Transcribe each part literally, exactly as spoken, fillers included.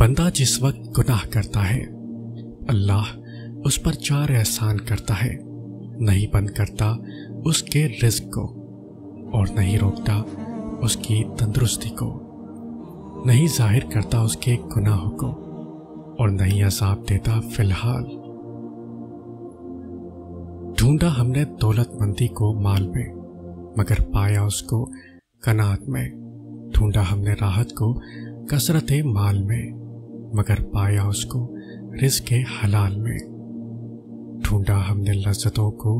बंदा जिस वक्त गुनाह करता है अल्लाह उस पर चार एहसान करता है, नहीं बंद करता उसके रिज्क को और नहीं रोकता उसकी तंदुरुस्ती को, नहीं जाहिर करता उसके गुनाहों को और नहीं अजाब देता फिलहाल। ढूंढा हमने दौलतमंदी को माल में मगर पाया उसको कनात में, ढूंढा हमने राहत को कसरत माल में मगर पाया उसको रिज़्क़ हलाल में, ढूंढा हमने लज्जतों को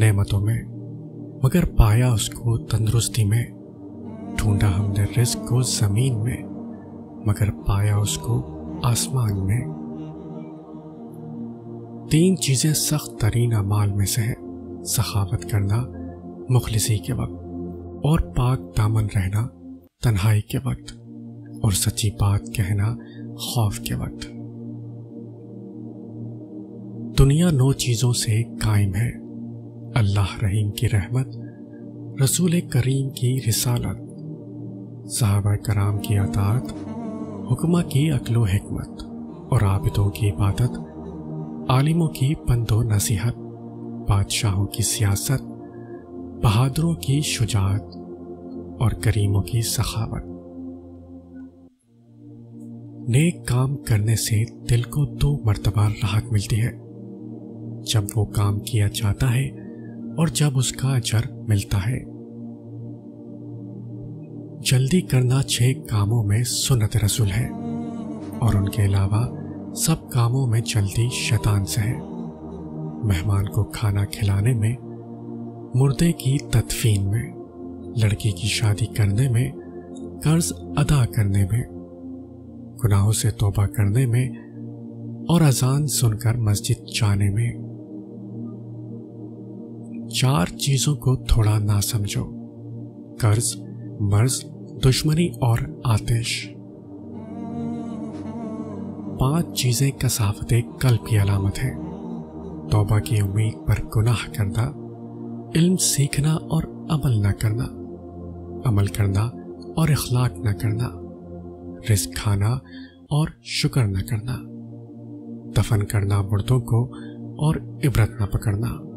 नेमतों में मगर पाया उसको तंदुरुस्ती में, ढूंढा हमने रिज़्क़ को ज़मीन में मगर पाया उसको आसमान में। तीन चीज़ें सख्त तरीन अमाल में से हैं, सखावत करना मुखलिसी के वक्त और पाक दामन रहना तन्हाई के वक्त और सच्ची बात कहना खौफ के वक्त। दुनिया नौ चीज़ों से कायम है, अल्लाह रहीम की रहमत, रसूल करीम की रिसालत, सहाबा कराम की अताअत, हुक्मा की अक्लो हिकमत और आबिदों की इबादत, आलिमों की पंदो नसीहत, बादशाहों की सियासत, बहादुरों की शुजाअत और करीमों की सखावत। नेक काम करने से दिल को दो मर्तबा राहत मिलती है, जब वो काम किया जाता है और जब उसका अजर मिलता है। जल्दी करना छह कामों में सुन्नत रसूल है और उनके अलावा सब कामों में जल्दी शैतान से है। मेहमान को खाना खिलाने में, मुर्दे की तदफीन में, लड़की की शादी करने में, कर्ज अदा करने में, गुनाहों से तौबा करने में और अजान सुनकर मस्जिद जाने में। चार चीज़ों को थोड़ा ना समझो, कर्ज, मर्ज, दुश्मनी और आतिश। पांच चीज़ें कसाफते कल्ब की अलामत हैं, तौबा की उम्मीद पर गुनाह करना, इल्म सीखना और अमल न करना, अमल करना और इखलाक न करना, रिस्क खाना और शुक्र न करना, दफन करना मुर्दों को और इबरत न पकड़ना।